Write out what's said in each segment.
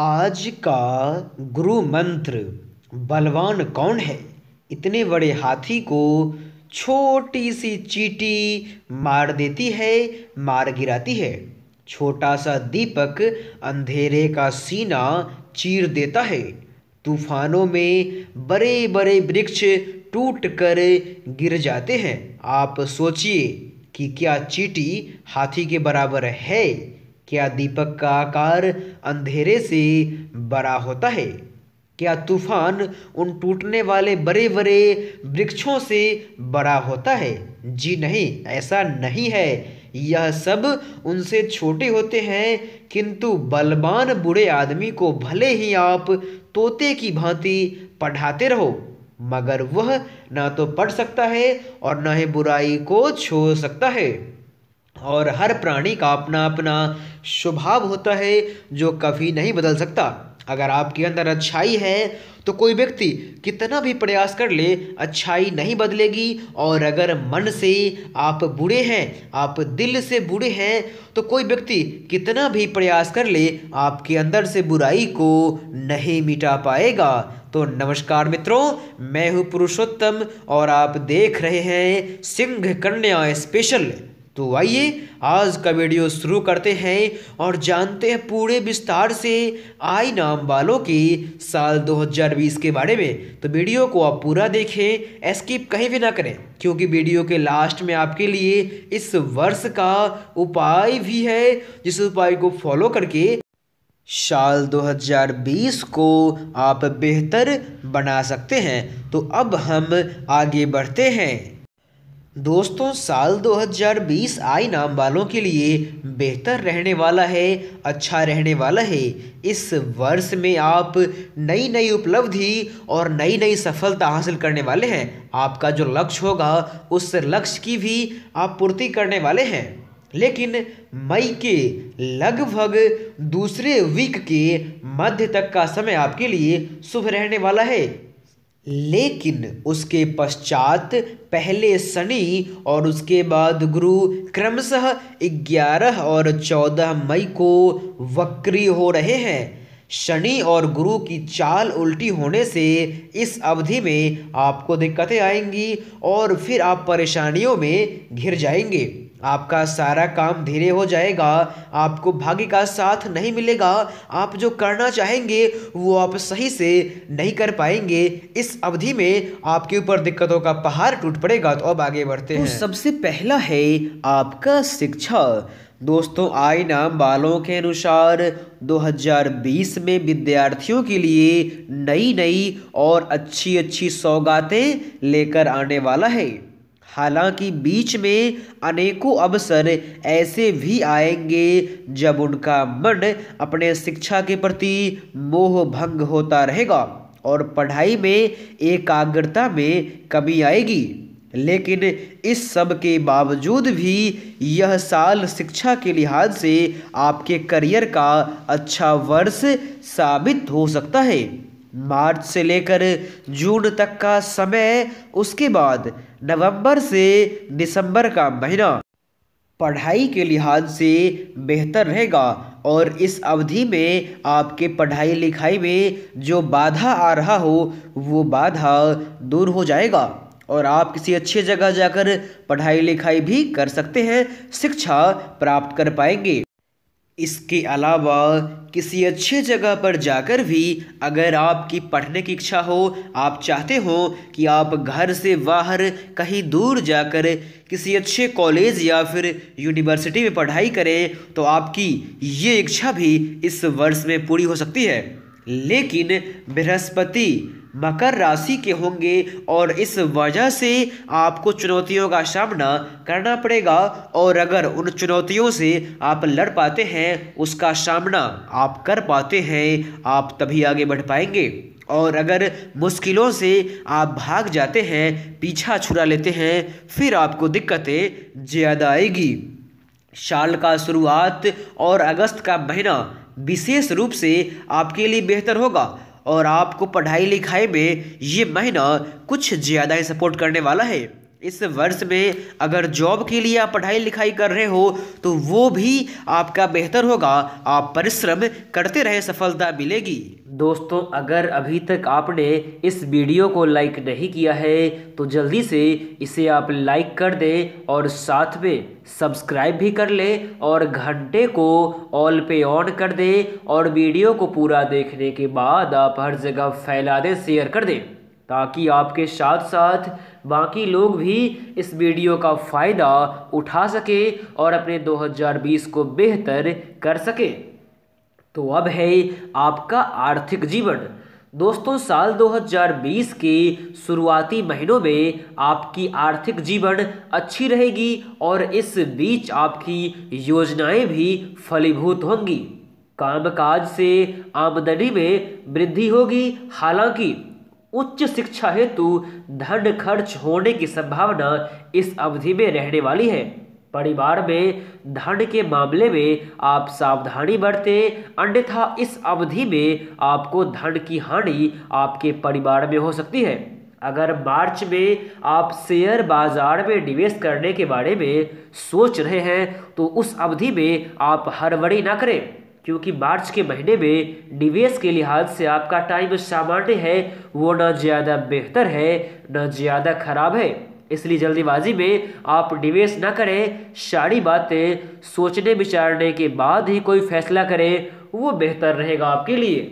आज का गुरु मंत्र बलवान कौन है? इतने बड़े हाथी को छोटी सी चींटी मार देती है, मार गिराती है। छोटा सा दीपक अंधेरे का सीना चीर देता है। तूफानों में बड़े बड़े वृक्ष टूट कर गिर जाते हैं। आप सोचिए कि क्या चींटी हाथी के बराबर है? क्या दीपक का आकार अंधेरे से बड़ा होता है? क्या तूफान उन टूटने वाले बड़े बड़े वृक्षों से बड़ा होता है? जी नहीं, ऐसा नहीं है। यह सब उनसे छोटे होते हैं, किंतु बलवान बूढ़े आदमी को भले ही आप तोते की भांति पढ़ाते रहो, मगर वह ना तो पढ़ सकता है और ना ही बुराई को छू सकता है। और हर प्राणी का अपना अपना स्वभाव होता है जो कभी नहीं बदल सकता। अगर आपके अंदर अच्छाई है तो कोई व्यक्ति कितना भी प्रयास कर ले, अच्छाई नहीं बदलेगी। और अगर मन से आप बुरे हैं, आप दिल से बुरे हैं, तो कोई व्यक्ति कितना भी प्रयास कर ले, आपके अंदर से बुराई को नहीं मिटा पाएगा। तो नमस्कार मित्रों, मैं हूँ पुरुषोत्तम और आप देख रहे हैं सिंह कन्या स्पेशल। तो आइए आज का वीडियो शुरू करते हैं और जानते हैं पूरे विस्तार से आई नाम वालों की साल 2020 के बारे में। तो वीडियो को आप पूरा देखें, स्किप कहीं भी ना करें, क्योंकि वीडियो के लास्ट में आपके लिए इस वर्ष का उपाय भी है, जिस उपाय को फॉलो करके साल 2020 को आप बेहतर बना सकते हैं। तो अब हम आगे बढ़ते हैं। दोस्तों, साल 2020 आई नाम वालों के लिए बेहतर रहने वाला है, अच्छा रहने वाला है। इस वर्ष में आप नई नई उपलब्धि और नई नई सफलता हासिल करने वाले हैं। आपका जो लक्ष्य होगा उस लक्ष्य की भी आप पूर्ति करने वाले हैं। लेकिन मई के लगभग दूसरे वीक के मध्य तक का समय आपके लिए शुभ रहने वाला है, लेकिन उसके पश्चात पहले शनि और उसके बाद गुरु क्रमशः 11 और 14 मई को वक्री हो रहे हैं। शनि और गुरु की चाल उल्टी होने से इस अवधि में आपको दिक्कतें आएंगी और फिर आप परेशानियों में घिर जाएंगे। आपका सारा काम धीरे हो जाएगा, आपको भाग्य का साथ नहीं मिलेगा। आप जो करना चाहेंगे वो आप सही से नहीं कर पाएंगे। इस अवधि में आपके ऊपर दिक्कतों का पहाड़ टूट पड़ेगा। तो अब आगे बढ़ते हैं। सबसे पहला है आपका शिक्षा। दोस्तों, आई नाम वालों के अनुसार 2020 में विद्यार्थियों के लिए नई नई और अच्छी अच्छी सौगातें लेकर आने वाला है। हालांकि बीच में अनेकों अवसर ऐसे भी आएंगे जब उनका मन अपने शिक्षा के प्रति मोह भंग होता रहेगा और पढ़ाई में एकाग्रता में कमी आएगी। लेकिन इस सब के बावजूद भी यह साल शिक्षा के लिहाज से आपके करियर का अच्छा वर्ष साबित हो सकता है। मार्च से लेकर जून तक का समय, उसके बाद नवंबर से दिसंबर का महीना पढ़ाई के लिहाज से बेहतर रहेगा। और इस अवधि में आपके पढ़ाई लिखाई में जो बाधा आ रहा हो वो बाधा दूर हो जाएगा और आप किसी अच्छी जगह जाकर पढ़ाई लिखाई भी कर सकते हैं, शिक्षा प्राप्त कर पाएंगे। इसके अलावा किसी अच्छी जगह पर जाकर भी अगर आपकी पढ़ने की इच्छा हो, आप चाहते हो कि आप घर से बाहर कहीं दूर जाकर किसी अच्छे कॉलेज या फिर यूनिवर्सिटी में पढ़ाई करें, तो आपकी ये इच्छा भी इस वर्ष में पूरी हो सकती है। लेकिन बृहस्पति मकर राशि के होंगे और इस वजह से आपको चुनौतियों का सामना करना पड़ेगा। और अगर उन चुनौतियों से आप लड़ पाते हैं, उसका सामना आप कर पाते हैं, आप तभी आगे बढ़ पाएंगे। और अगर मुश्किलों से आप भाग जाते हैं, पीछा छुड़ा लेते हैं, फिर आपको दिक्कतें ज़्यादा आएगी। साल का शुरुआत और अगस्त का महीना विशेष रूप से आपके लिए बेहतर होगा और आपको पढ़ाई लिखाई में ये महीना कुछ ज़्यादा ही सपोर्ट करने वाला है। इस वर्ष में अगर जॉब के लिए आप पढ़ाई लिखाई कर रहे हो तो वो भी आपका बेहतर होगा। आप परिश्रम करते रहे, सफलता मिलेगी। दोस्तों, अगर अभी तक आपने इस वीडियो को लाइक नहीं किया है तो जल्दी से इसे आप लाइक कर दें और साथ में सब्सक्राइब भी कर लें और घंटे को ऑल पे ऑन कर दें और वीडियो को पूरा देखने के बाद आप हर जगह फैला दें, शेयर कर दें, ताकि आपके साथ साथ बाकी लोग भी इस वीडियो का फ़ायदा उठा सके और अपने 2020 को बेहतर कर सके। तो अब है आपका आर्थिक जीवन। दोस्तों, साल 2020 के शुरुआती महीनों में आपकी आर्थिक जीवन अच्छी रहेगी और इस बीच आपकी योजनाएं भी फलीभूत होंगी। कामकाज से आमदनी में वृद्धि होगी, हालांकि उच्च शिक्षा हेतु धन खर्च होने की संभावना इस अवधि में रहने वाली है। परिवार में धन के मामले में आप सावधानी बरतें, अन्यथा इस अवधि में आपको धन की हानि आपके परिवार में हो सकती है। अगर मार्च में आप शेयर बाजार में निवेश करने के बारे में सोच रहे हैं तो उस अवधि में आप हड़बड़ी ना करें, क्योंकि मार्च के महीने में निवेश के लिहाज से आपका टाइम सामान्य है, वो ना ज़्यादा बेहतर है ना ज़्यादा खराब है। इसलिए जल्दीबाजी में आप निवेश ना करें। सारी बातें सोचने विचारने के बाद ही कोई फैसला करें, वो बेहतर रहेगा आपके लिए।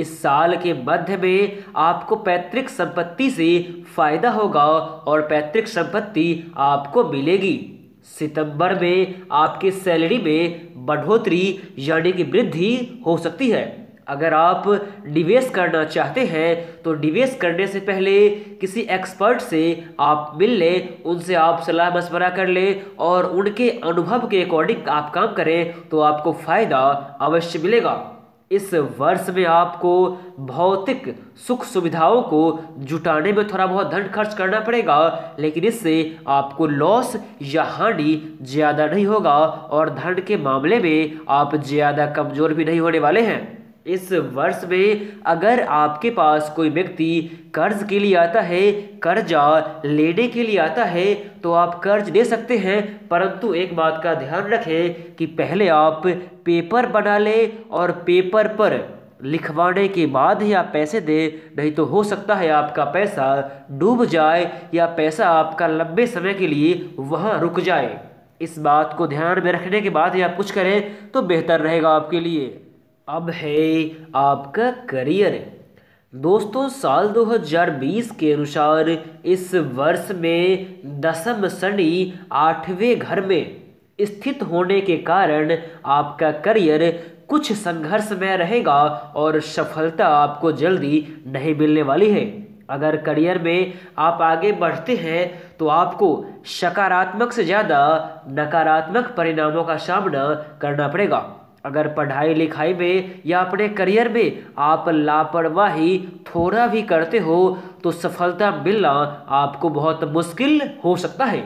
इस साल के मध्य में आपको पैतृक संपत्ति से फ़ायदा होगा और पैतृक संपत्ति आपको मिलेगी। सितंबर में आपके सैलरी में बढ़ोतरी यानी कि वृद्धि हो सकती है। अगर आप निवेश करना चाहते हैं तो निवेश करने से पहले किसी एक्सपर्ट से आप मिल लें, उनसे आप सलाह मशवरा कर लें और उनके अनुभव के अकॉर्डिंग आप काम करें तो आपको फ़ायदा अवश्य मिलेगा। इस वर्ष में आपको भौतिक सुख सुविधाओं को जुटाने में थोड़ा बहुत धन खर्च करना पड़ेगा, लेकिन इससे आपको लॉस या हानि ज़्यादा नहीं होगा और धन के मामले में आप ज़्यादा कमज़ोर भी नहीं होने वाले हैं। इस वर्ष में अगर आपके पास कोई व्यक्ति कर्ज के लिए आता है, कर्जा लेने के लिए आता है, तो आप कर्ज दे सकते हैं, परंतु एक बात का ध्यान रखें कि पहले आप पेपर बना लें और पेपर पर लिखवाने के बाद ही आप पैसे दें, नहीं तो हो सकता है आपका पैसा डूब जाए या पैसा आपका लंबे समय के लिए वहाँ रुक जाए। इस बात को ध्यान में रखने के बाद ही आप कुछ करें तो बेहतर रहेगा आपके लिए। अब है आपका करियर। दोस्तों, साल 2020 के अनुसार इस वर्ष में दशम शनि 8वें घर में स्थित होने के कारण आपका करियर कुछ संघर्ष में रहेगा और सफलता आपको जल्दी नहीं मिलने वाली है। अगर करियर में आप आगे बढ़ते हैं तो आपको सकारात्मक से ज़्यादा नकारात्मक परिणामों का सामना करना पड़ेगा। अगर पढ़ाई लिखाई में या अपने करियर में आप लापरवाही थोड़ा भी करते हो तो सफलता मिलना आपको बहुत मुश्किल हो सकता है।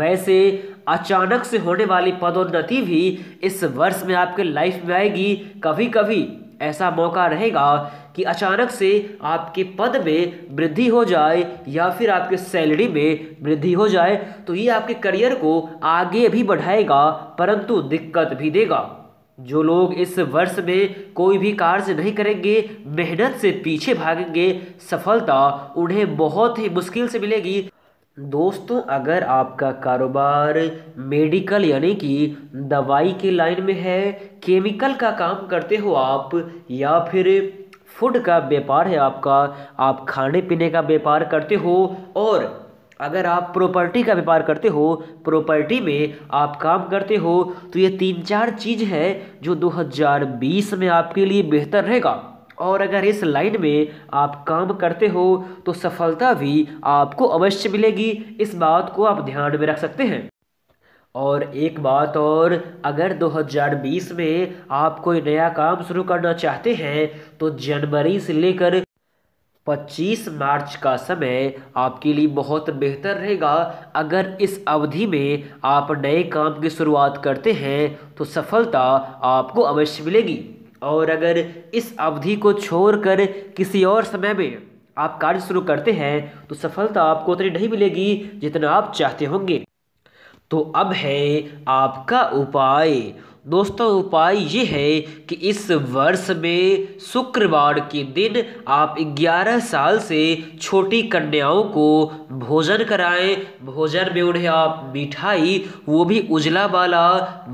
वैसे अचानक से होने वाली पदोन्नति भी इस वर्ष में आपके लाइफ में आएगी। कभी कभी ऐसा मौका रहेगा कि अचानक से आपके पद में वृद्धि हो जाए या फिर आपके सैलरी में वृद्धि हो जाए, तो ये आपके करियर को आगे भी बढ़ाएगा परंतु दिक्कत भी देगा। जो लोग इस वर्ष में कोई भी कार्य नहीं करेंगे, मेहनत से पीछे भागेंगे, सफलता उन्हें बहुत ही मुश्किल से मिलेगी। दोस्तों, अगर आपका कारोबार मेडिकल यानी कि दवाई के लाइन में है, केमिकल का काम करते हो आप, या फिर फूड का व्यापार है आपका, आप खाने पीने का व्यापार करते हो, और अगर आप प्रॉपर्टी का व्यापार करते हो, प्रॉपर्टी में आप काम करते हो, तो ये 3-4 चीज़ है जो 2020 में आपके लिए बेहतर रहेगा। और अगर इस लाइन में आप काम करते हो तो सफलता भी आपको अवश्य मिलेगी। इस बात को आप ध्यान में रख सकते हैं। और एक बात और, अगर 2020 में आप कोई नया काम शुरू करना चाहते हैं तो जनवरी से लेकर 25 मार्च का समय आपके लिए बहुत बेहतर रहेगा। अगर इस अवधि में आप नए काम की शुरुआत करते हैं तो सफलता आपको अवश्य मिलेगी। और अगर इस अवधि को छोड़कर किसी और समय में आप कार्य शुरू करते हैं तो सफलता आपको उतनी नहीं मिलेगी जितना आप चाहते होंगे। तो अब है आपका उपाय। दोस्तों उपाय ये है कि इस वर्ष में शुक्रवार के दिन आप 11 साल से छोटी कन्याओं को भोजन कराएं। भोजन में उन्हें आप मिठाई, वो भी उजला वाला,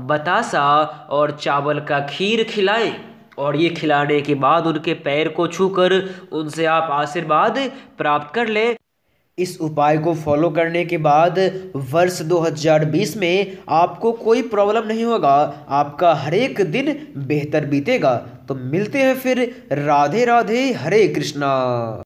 बतासा और चावल का खीर खिलाएं। और ये खिलाने के बाद उनके पैर को छूकर उनसे आप आशीर्वाद प्राप्त कर लें। इस उपाय को फॉलो करने के बाद वर्ष 2020 में आपको कोई प्रॉब्लम नहीं होगा, आपका हर एक दिन बेहतर बीतेगा। तो मिलते हैं फिर। राधे राधे, हरे कृष्णा।